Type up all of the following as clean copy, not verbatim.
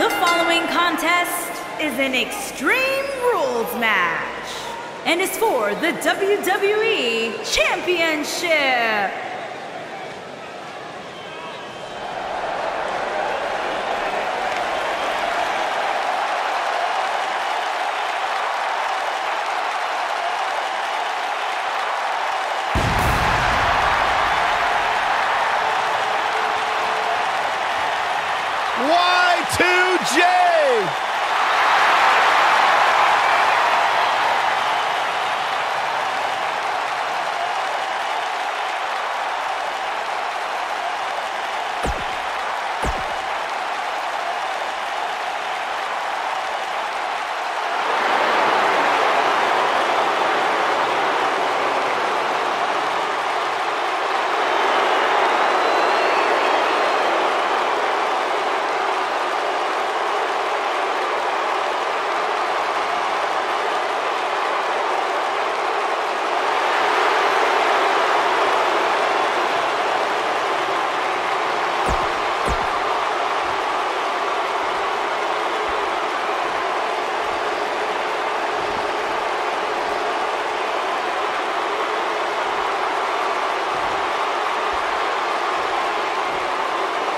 The following contest is an Extreme Rules match and is for the WWE Championship.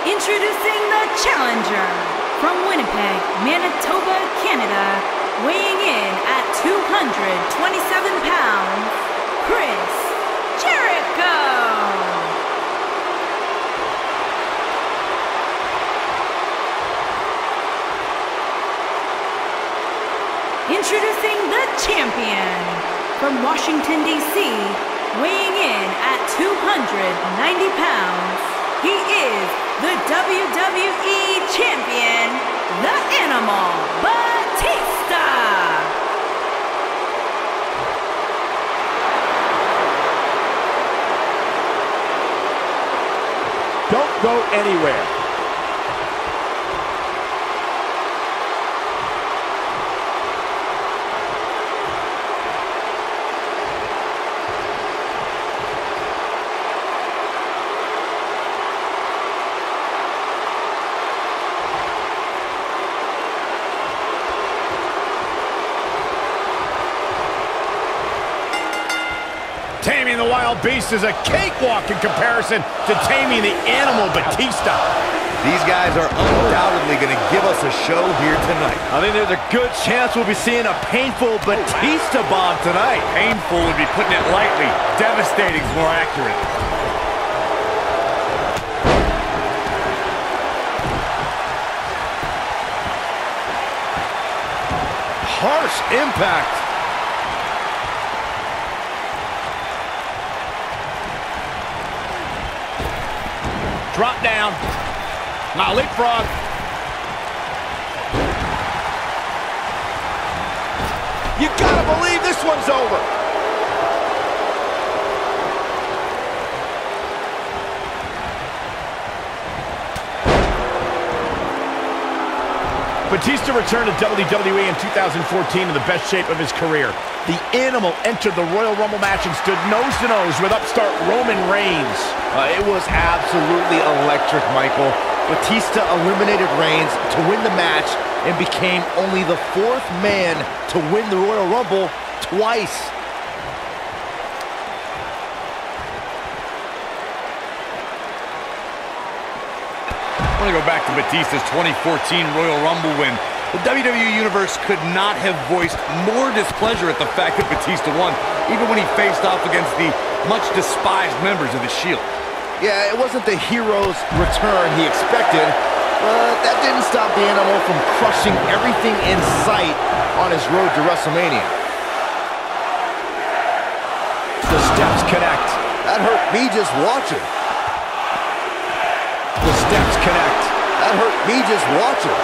Introducing the challenger from Winnipeg, Manitoba, Canada, weighing in at 227 pounds, Chris Jericho. Introducing the champion from Washington, D.C., weighing in at 290 pounds, he is the WWE Champion, the Animal, Batista. Don't go anywhere. Taming the Wild Beast is a cakewalk in comparison to taming the Animal Batista. These guys are undoubtedly going to give us a show here tonight. I think there's a good chance we'll be seeing a painful Batista bomb tonight. Painful would be putting it lightly. Devastating is more accurate. Harsh impact. Drop down. Now leapfrog. You gotta believe this one's over. Batista returned to WWE in 2014 in the best shape of his career. The Animal entered the Royal Rumble match and stood nose-to-nose with upstart Roman Reigns. It was absolutely electric, Michael. Batista eliminated Reigns to win the match and became only the fourth man to win the Royal Rumble twice. I want to go back to Batista's 2014 Royal Rumble win. The WWE Universe could not have voiced more displeasure at the fact that Batista won, even when he faced off against the much-despised members of The Shield. Yeah, it wasn't the hero's return he expected, but that didn't stop the Animal from crushing everything in sight on his road to WrestleMania. The steps connect. That hurt me just watching. The steps connect. That hurt me just watching.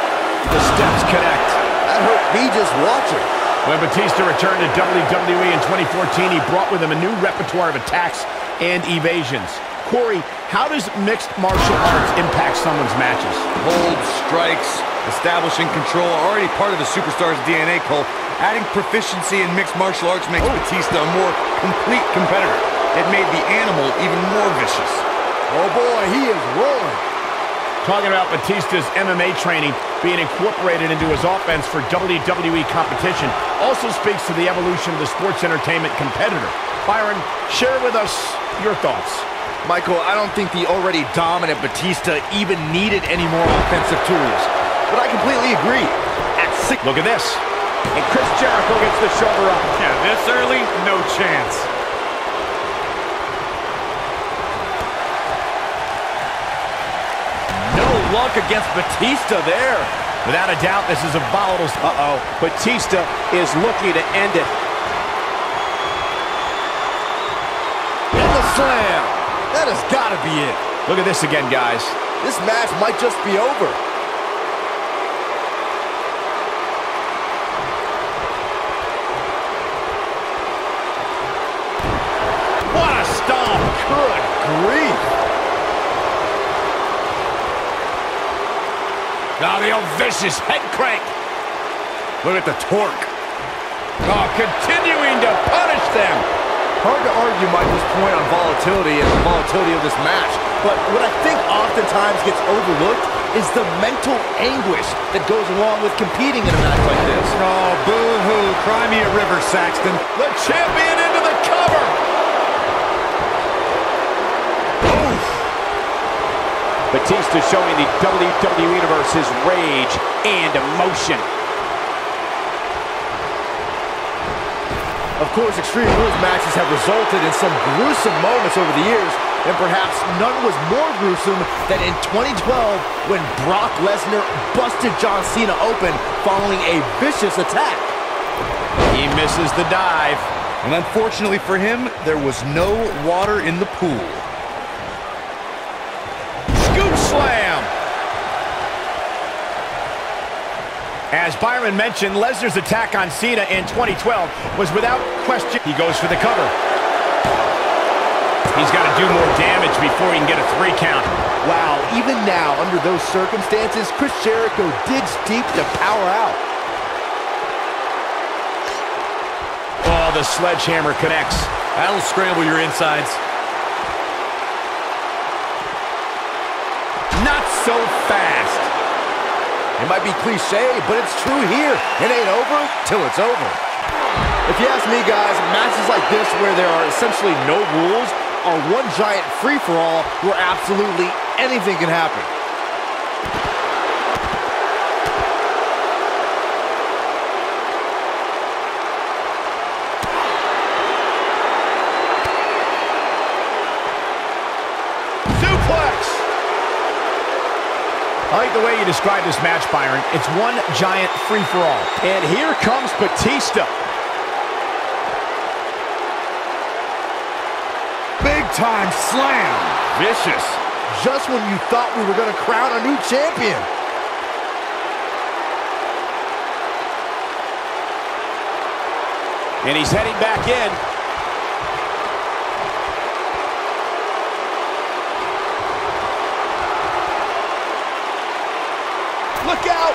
The steps connect. That hurt me just watching. When Batista returned to WWE in 2014, he brought with him a new repertoire of attacks and evasions. Corey, how does mixed martial arts impact someone's matches? Bold strikes, establishing control, already part of the superstar's DNA, Cole. Adding proficiency in mixed martial arts makes Batista a more complete competitor. It made the Animal even more vicious. Oh boy, he is rolling. talking about Batista's MMA training being incorporated into his offense for WWE competition also speaks to the evolution of the sports entertainment competitor. Byron, share with us your thoughts. Michael, I don't think the already dominant Batista even needed any more offensive tools. But I completely agree. Look at this. And Chris Jericho gets the shoulder up. Yeah, this early, no chance. Luck against Batista there. Without a doubt, this is a volatile... Uh-oh. Batista is looking to end it. And the slam. That has got to be it. Look at this again, guys. This match might just be over. What a stomp. Good grief. Now the old vicious head crank. Look at the torque. Oh, continuing to punish them. Hard to argue Michael's point on volatility and the volatility of this match. But what I think oftentimes gets overlooked is the mental anguish that goes along with competing in a match like this. Oh, boo-hoo. Cry me a river, Saxton. The champion into the cover. Batista showing the WWE Universe his rage and emotion. Of course, Extreme Rules matches have resulted in some gruesome moments over the years, and perhaps none was more gruesome than in 2012 when Brock Lesnar busted John Cena open following a vicious attack. He misses the dive. And unfortunately for him, there was no water in the pool. Slam! As Byron mentioned, Lesnar's attack on Cena in 2012 was without question. He goes for the cover. He's got to do more damage before he can get a 3 count. Wow, even now, under those circumstances, Chris Jericho digs deep to power out. Oh, the sledgehammer connects. That'll scramble your insides. So fast. It might be cliche, but it's true here. It ain't over till it's over. If you ask me, guys, matches like this where there are essentially no rules are one giant free-for-all where absolutely anything can happen. I like the way you describe this match, Byron. It's one giant free-for-all. And here comes Batista. Big-time slam. Vicious. Just when you thought we were going to crown a new champion. And he's heading back in. Look out!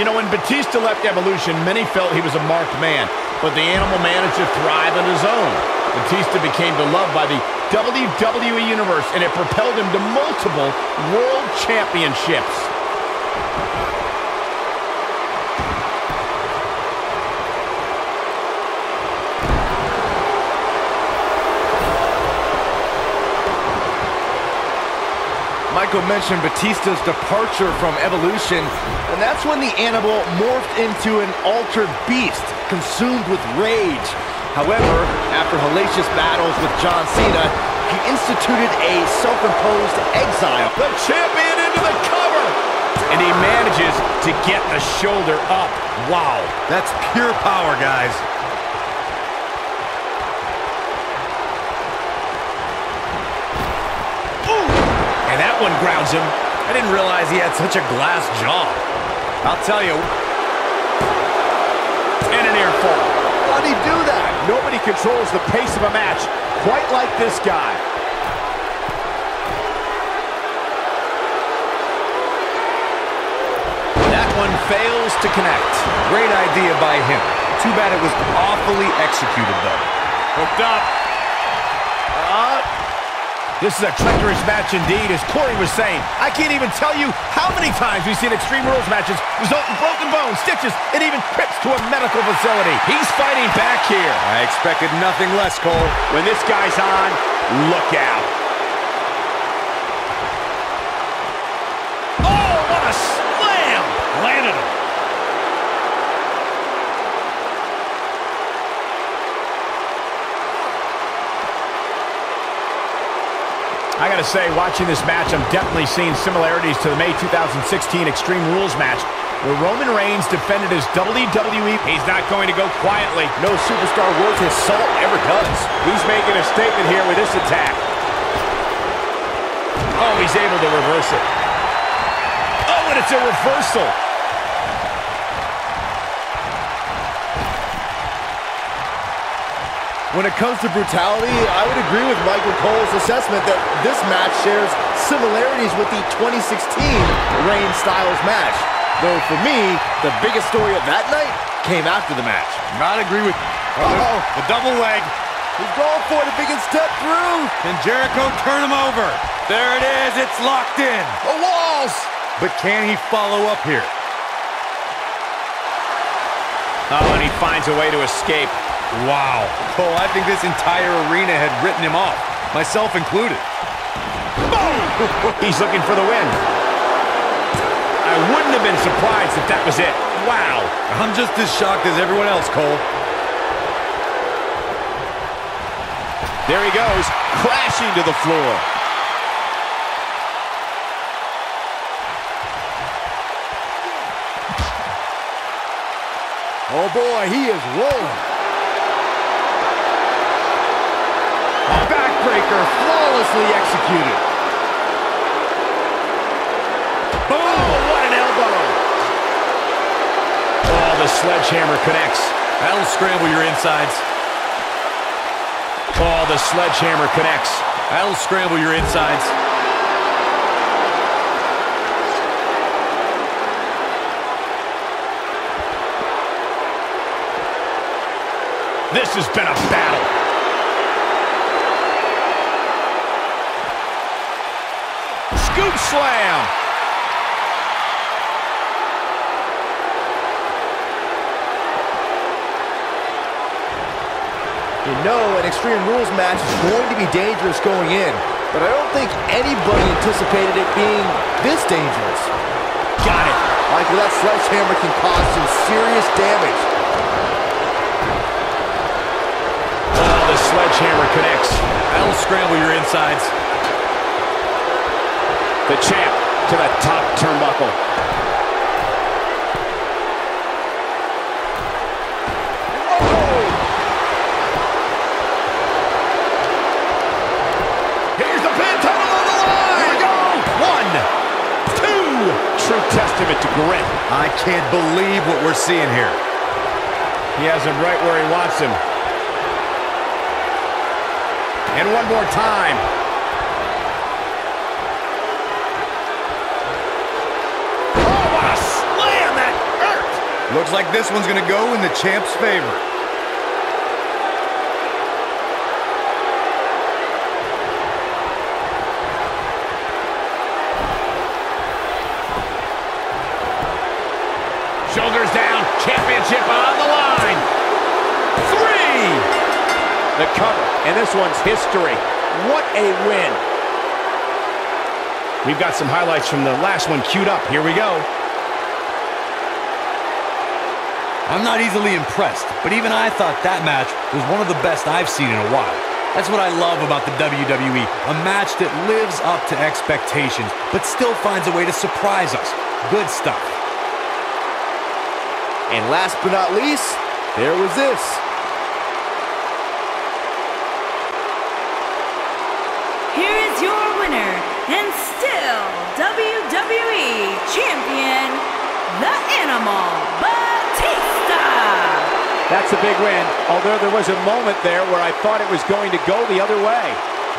You know, when Batista left Evolution, many felt he was a marked man, but the animal managed to thrive on his own. Batista became beloved by the WWE Universe, and it propelled him to multiple world championships. Michael mentioned Batista's departure from Evolution, and that's when the animal morphed into an altered beast, consumed with rage. However, after hellacious battles with John Cena, he instituted a self-imposed exile. The champion into the cover! And he manages to get the shoulder up. Wow, that's pure power, guys. One grounds him. I didn't realize he had such a glass jaw. I'll tell you. And an air fall. How'd he do that? Nobody controls the pace of a match quite like this guy. That one fails to connect. Great idea by him. Too bad it was awfully executed, though. Hooked up. This is a treacherous match indeed, as Corey was saying. I can't even tell you how many times we've seen Extreme Rules matches result in broken bones, stitches, and even trips to a medical facility. He's fighting back here. I expected nothing less, Cole. When this guy's on, look out. Oh, what a slam! Landed him. I gotta say, watching this match, I'm definitely seeing similarities to the May 2016 Extreme Rules match, where Roman Reigns defended his WWE. He's not going to go quietly. No superstar worth his salt ever does. He's making a statement here with this attack. Oh, he's able to reverse it. Oh, and it's a reversal. When it comes to brutality, I would agree with Michael Cole's assessment that this match shares similarities with the 2016 Reigns Styles match. Though for me, the biggest story of that night came after the match. Not agree with you. Uh-oh. The double leg. He's going for it if he can step through. Can Jericho turn him over? There it is. It's locked in. The walls. But can he follow up here? Oh, and he finds a way to escape. Wow. Cole, I think this entire arena had written him off, myself included. Boom! He's looking for the win. I wouldn't have been surprised if that was it. Wow. I'm just as shocked as everyone else, Cole. There he goes, crashing to the floor. Oh, boy, he is rolling. Backbreaker flawlessly executed. Boom! Oh, what an elbow! Oh, the sledgehammer connects. That'll scramble your insides. Oh, the sledgehammer connects. That'll scramble your insides. This has been a battle. Scoop slam! You know, an Extreme Rules match is going to be dangerous going in, but I don't think anybody anticipated it being this dangerous. Got it. Michael, that sledgehammer can cause some serious damage. Oh, the sledgehammer connects. That'll scramble your insides. The champ to the top turnbuckle. Whoa. Here's the pin, title on the line. Here we go. 1, 2. True testament to grit. I can't believe what we're seeing here. He has him right where he wants him. And one more time. Looks like this one's going to go in the champ's favor. Shoulders down. Championship on the line. 3. The cover. And this one's history. What a win. We've got some highlights from the last one queued up. Here we go. I'm not easily impressed, but even I thought that match was one of the best I've seen in a while. That's what I love about the WWE, a match that lives up to expectations, but still finds a way to surprise us. Good stuff. And last but not least, there was this. Here is your winner, and still WWE Champion, The Animal, Batista. That's a big win, although there was a moment there where I thought it was going to go the other way.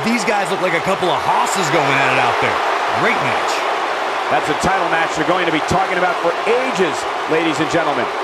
These guys look like a couple of hosses going at it out there. Great match. That's a title match they're going to be talking about for ages, ladies and gentlemen.